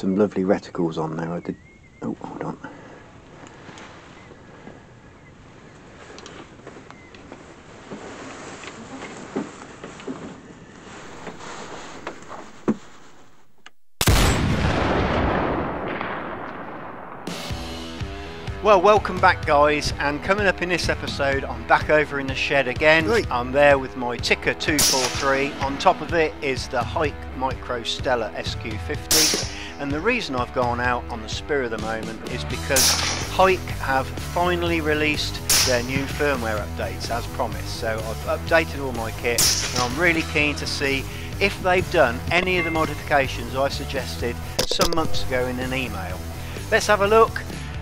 some lovely reticles on there. I did. Oh, hold on. Well, welcome back guys, and coming up in this episode I'm back over in the shed again. Right. I'm there with my Tikka 243, on top of it is the HIKMICRO Stellar SQ50, and the reason I've gone out on the spur of the moment is because Hike have finally released their new firmware updates as promised. So I've updated all my kit and I'm really keen to see if they've done any of the modifications I suggested some months ago in an email. Let's have a look.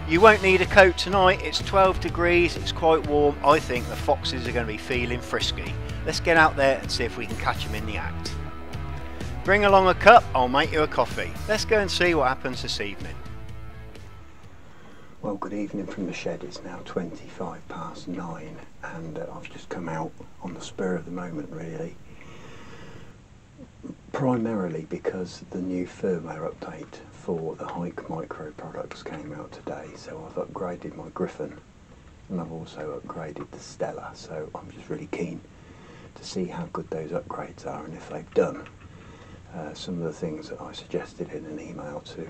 You won't need a coat tonight, it's 12 degrees, it's quite warm. I think the foxes are going to be feeling frisky. Let's get out there and see if we can catch them in the act. Bring along a cup, I'll make you a coffee. Let's go and see what happens this evening. Well, good evening from the shed. It's now 9:25, and I've just come out on the spur of the moment really. Primarily because the new firmware update for the HIKMICRO products came out today, so I've upgraded my Gryphon and I've also upgraded the Stellar, so I'm just really keen to see how good those upgrades are and if they've done some of the things that I suggested in an email to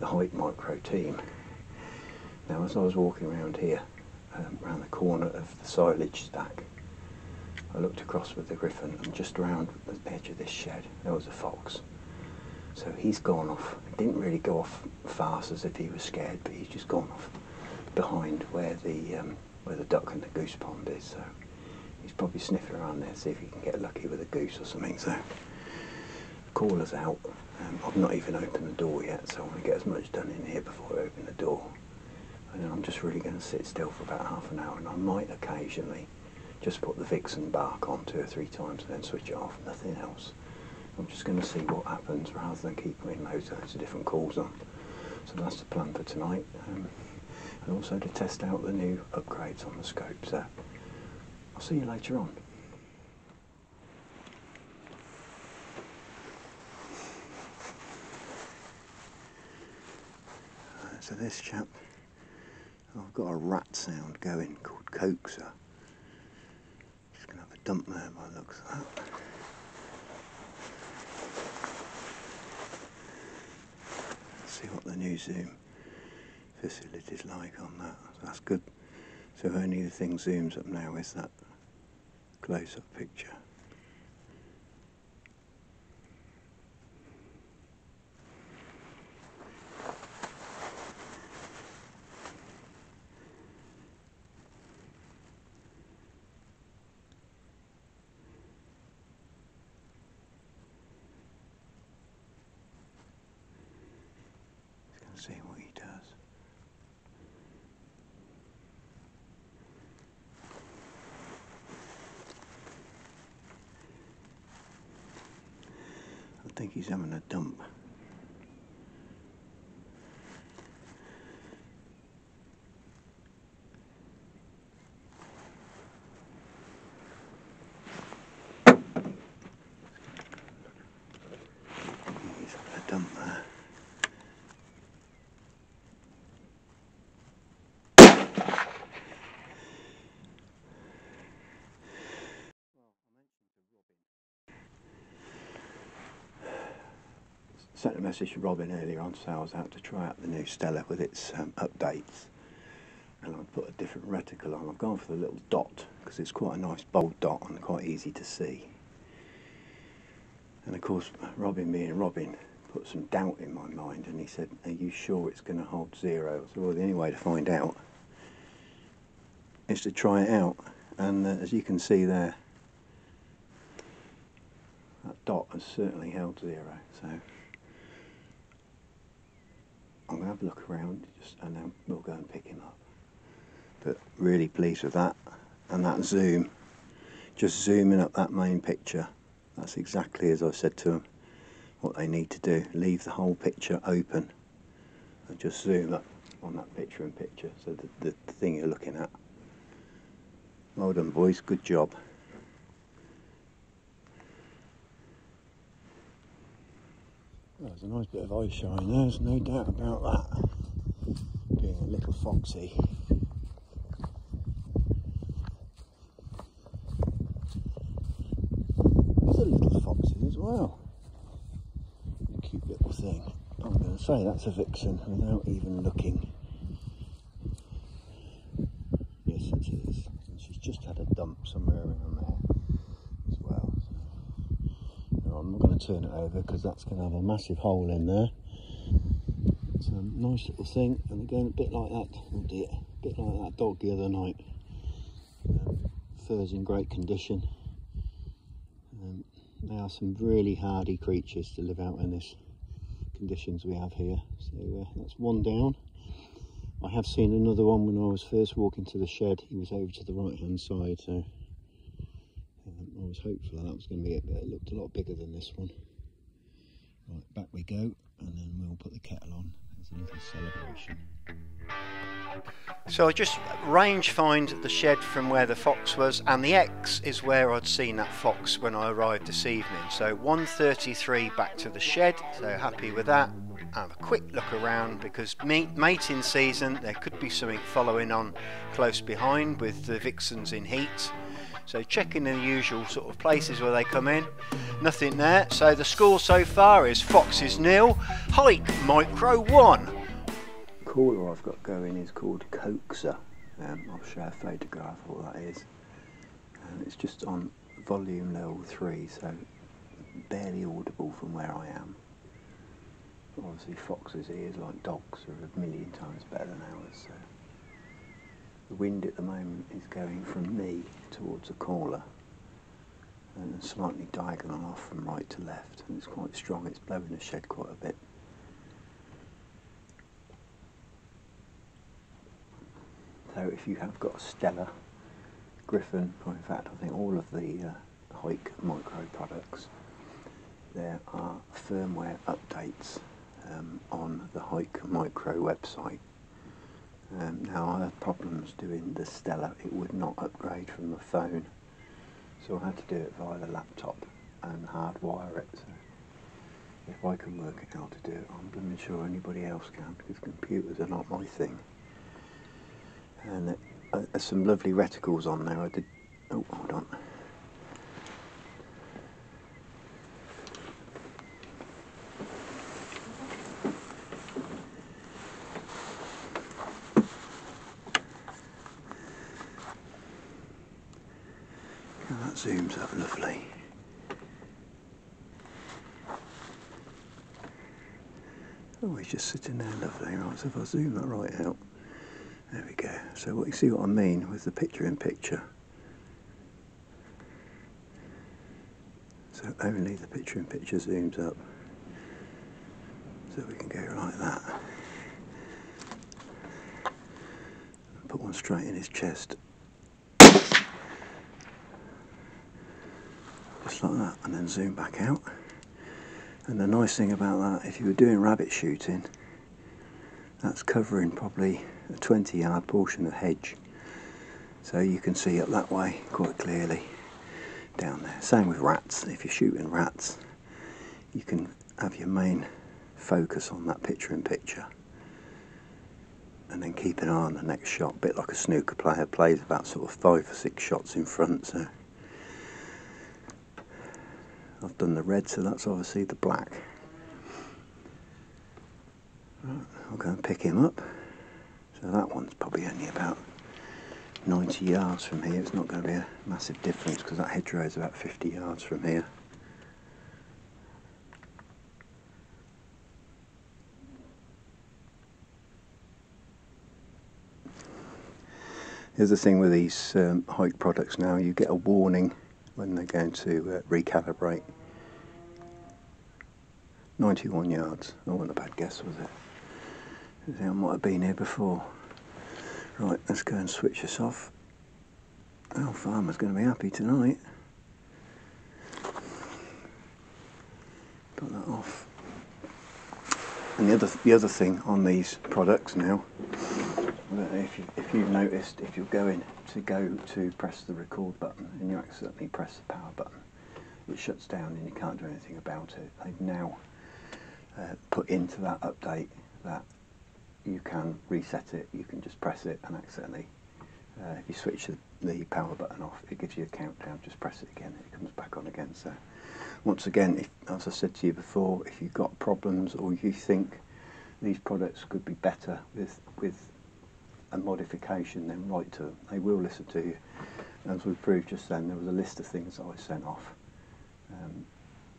the HIKMICRO team. Now, as I was walking around here, around the corner of the silage stack, I looked across with the Gryphon, and just around the edge of this shed there was a fox. So he's gone off. He didn't really go off fast as if he was scared, but he's just gone off behind where the duck and the goose pond is. So he's probably sniffing around there, see if he can get lucky with a goose or something. So call us out. I've not even opened the door yet, so I want to get as much done in here before I open the door. And then I'm just really going to sit still for about half an hour, and I might occasionally just put the Vixen Bark on 2 or 3 times and then switch it off, nothing else. I'm just going to see what happens rather than keep putting loads of different calls on. So that's the plan for tonight, and also to test out the new upgrades on the scope. So I'll see you later on. So this chap, I've got a rat sound going called Coaxer. Just gonna have a dump there by the looks of that. Let's see what the new zoom facility's like on that. That's good. So only the thing zooms up now is that close-up picture. See what he does. I think he's having a dump. He's having a dump there. Sent a message to Robin earlier on, so I was out to try out the new Stellar with its updates, and I've put a different reticle on. I've gone for the little dot because it's quite a nice bold dot and quite easy to see. And of course Robin being Robin put some doubt in my mind, and he said, are you sure it's going to hold 0? So well, the only way to find out is to try it out, and as you can see there, that dot has certainly held 0. So I'm going to have a look around and then we'll go and pick him up. But really pleased with that, and that zoom, just zooming up that main picture, that's exactly as I said to them what they need to do. Leave the whole picture open and just zoom up on that picture in picture, so the thing you're looking at. Well done boys, good job. Well, There's a nice bit of eye shine there, there's no doubt about that. Being a little foxy. There's a little foxy as well. A cute little thing. I'm going to say that's a vixen without even looking. Yes, it is. And she's just had a dump somewhere around there as well. No, I'm not going to turn it over because that's going to have a massive hole in there. It's a nice little thing, and again, a bit like that, oh dear, a bit like that dog the other night. Fur's in great condition. They are some really hardy creatures to live out in this conditions we have here. So that's one down. I have seen another one when I was first walking to the shed. He was over to the right hand side, so I was hopeful that was going to be it, but it looked a lot bigger than this one. Right, back we go, and then we'll put the kettle on. There's a little celebration. So I just range find the shed from where the fox was, and the X is where I'd seen that fox when I arrived this evening. So 133 back to the shed, so happy with that. Have a quick look around because mating season, there could be something following on close behind with the vixens in heat. So checking the usual sort of places where they come in. Nothing there. So the score so far is foxes 0, HIKMICRO 1. The caller I've got going is called Coaxer. I'll show a photograph of what that is. And it's just on volume level 3, so barely audible from where I am. Obviously foxes' ears, like dogs, are a million times better than ours. So the wind at the moment is going from me towards the caller, and slightly diagonal off from right to left, and it's quite strong. It's blowing the shed quite a bit. So if you have got a Stellar, Gryphon, or in fact I think all of the HIKMICRO products, there are firmware updates on the HIKMICRO website. Now I had problems doing the Stellar, it would not upgrade from the phone, so I had to do it via the laptop and hardwire it. So if I can work out how to do it, I'm blooming sure anybody else can, because computers are not my thing. And there's some lovely reticles on there. I did. Oh, hold on. Oh, that zooms up lovely. Oh, he's just sitting there lovely. Right, so if I zoom that right out. There we go. So what you see what I mean with the picture-in-picture. So only the picture-in-picture zooms up. So we can go like that. Put one straight in his chest. Just like that, and then zoom back out. And the nice thing about that, if you were doing rabbit shooting, that's covering probably a 20-yard portion of hedge, so you can see up that way quite clearly down there. Same with rats. If you're shooting rats, you can have your main focus on that picture-in-picture and then keep an eye on the next shot, a bit like a snooker player plays about sort of 5 or 6 shots in front. So I've done the red, so that's obviously the black. Right, I'll go and pick him up. So that one's probably only about 90 yards from here. It's not going to be a massive difference because that hedgerow is about 50 yards from here. Here's the thing with these Hike products now, you get a warning when they're going to recalibrate. 91 yards, that wasn't a bad guess, was it? I think I might have been here before. Right, let's go and switch this off. Our farmer's going to be happy tonight. Put that off. And the other thing on these products now, I don't know if you've noticed, if you're going to press the record button and you accidentally press the power button, it shuts down and you can't do anything about it. They've now put into that update that you can reset it, you can just press it and accidentally, if you switch the power button off, it gives you a countdown, just press it again, it comes back on again. So once again, as I said to you before, if you've got problems or you think these products could be better with a modification, then write to them. They will listen to you. As we proved just then, there was a list of things that I sent off.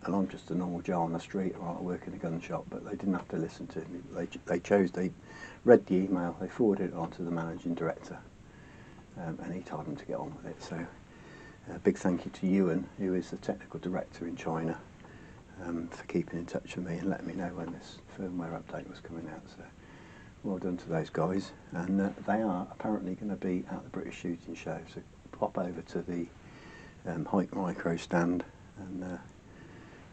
And I'm just a normal Joe on the street, or I work in a gun shop, but they didn't have to listen to me. They read the email, they forwarded it on to the managing director, and he told them to get on with it. So a big thank you to Ewan, who is the technical director in China, for keeping in touch with me and letting me know when this firmware update was coming out. So well done to those guys. And they are apparently going to be at the British Shooting Show, so pop over to the HIKMICRO stand and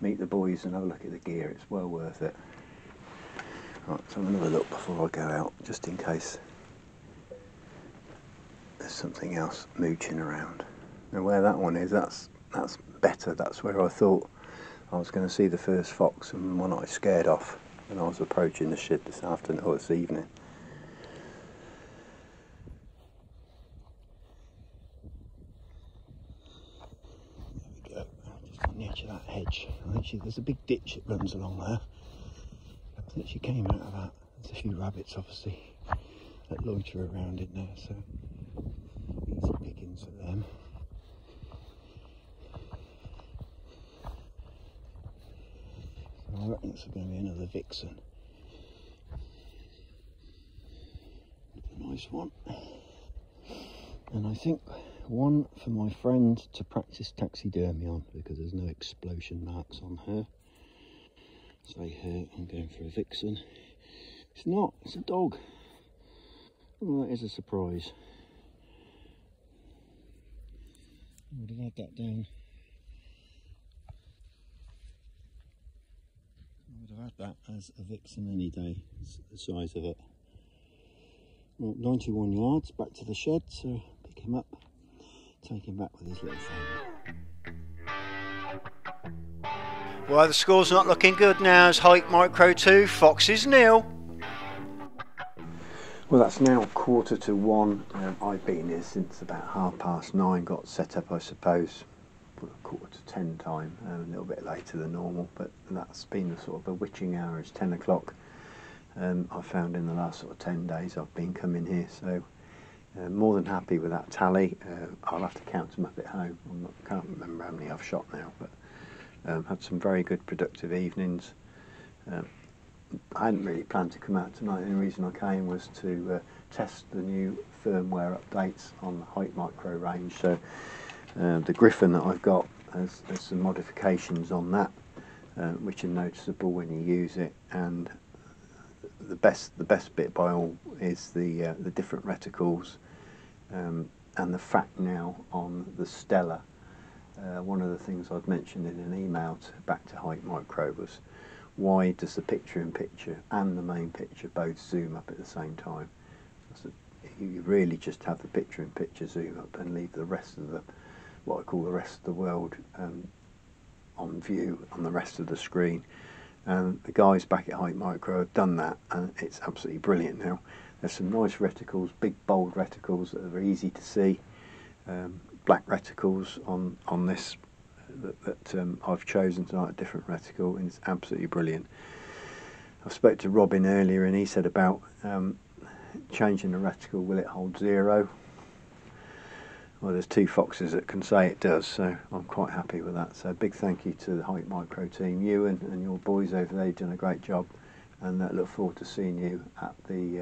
meet the boys and have a look at the gear. It's well worth it. Right, so another look before I go out, just in case there's something else mooching around. Now where that one is, that's better. That's where I thought I was going to see the first fox, and one I scared off when I was approaching the shed this afternoon or this evening. Edge of that hedge, actually there's a big ditch that runs along there. I literally came out of that. There's a few rabbits obviously that loiter around in there, so easy pickings for them. So I reckon it's going to be another vixen. A nice one. And I think one for my friend to practice taxidermy on, because there's no explosion marks on her. Say her, I'm going for a vixen. It's not, it's a dog. Well, that is a surprise. I would have had that down. I would have had that as a vixen any day, the size of it. Well, 91 yards back to the shed, so pick him up. Take him back with his little thing. Well, the score's not looking good now, as HIKMICRO 2, foxes nil. Well, that's now 1:45. I've been here since about 9:30, got set up I suppose, 9:45 time, a little bit later than normal, but that's been the sort of a witching hour. It's 10 o'clock. I found in the last sort of 10 days I've been coming here, so more than happy with that tally. I'll have to count them up at home. I can't remember how many I've shot now, but had some very good productive evenings. I hadn't really planned to come out tonight. The only reason I came was to test the new firmware updates on the HIKMICRO range. So the Gryphon that I've got has some modifications on that, which are noticeable when you use it. And the best bit by all is the different reticles, and the fact now on the Stellar, one of the things I'd mentioned in an email back to HIKMICRO was, why does the picture-in-picture and the main picture both zoom up at the same time? So you really just have the picture-in-picture zoom up and leave the rest of the, what I call the rest of the world, on view on the rest of the screen. And the guys back at HIKMICRO have done that, and it's absolutely brilliant now. There's some nice reticles, big bold reticles that are easy to see, black reticles on this that I've chosen tonight, a different reticle, and it's absolutely brilliant. I spoke to Robin earlier and he said about changing the reticle, will it hold zero? Well, there's two foxes that can say it does, so I'm quite happy with that. So big thank you to the HIKMICRO team, you and your boys over there. You've done a great job, and look forward to seeing you at the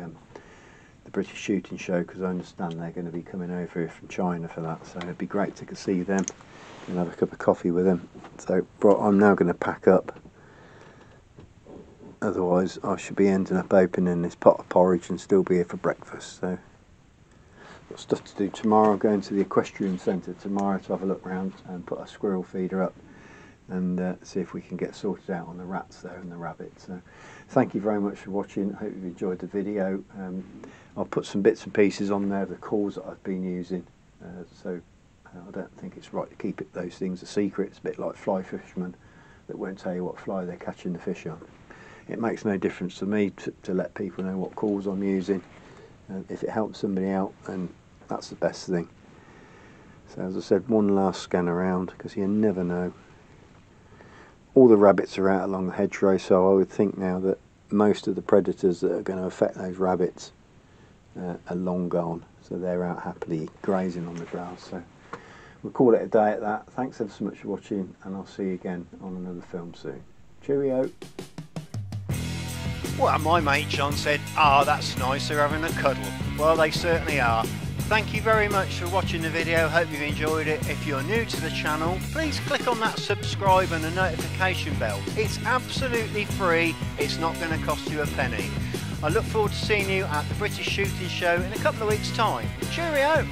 British Shooting Show, because I understand they're going to be coming over here from China for that. So it'd be great to see them and have a cup of coffee with them. So I'm now going to pack up, otherwise I should be ending up opening this pot of porridge and still be here for breakfast. So got stuff to do tomorrow. I'm going to the equestrian centre tomorrow to have a look round and put a squirrel feeder up and see if we can get sorted out on the rats there and the rabbits. So thank you very much for watching. I hope you've enjoyed the video. I'll put some bits and pieces on there of the calls that I've been using, so I don't think it's right to keep those things a secret. It's a bit like fly fishermen that won't tell you what fly they're catching the fish on. It makes no difference to me to let people know what calls I'm using, and if it helps somebody out, then that's the best thing. So as I said, one last scan around, because you never know. All the rabbits are out along the hedgerow, so I would think now that most of the predators that are going to affect those rabbits are long gone, so they're out happily grazing on the grass. So we'll call it a day at that. Thanks ever so much for watching, and I'll see you again on another film soon. Cheerio. Well, my mate John said, ah, that's nice, they're having a cuddle. Well, they certainly are. Thank you very much for watching the video, hope you've enjoyed it. If you're new to the channel, please click on that subscribe and the notification bell. It's absolutely free, it's not going to cost you a penny. I look forward to seeing you at the British Shooting Show in a couple of weeks' time. Cheerio!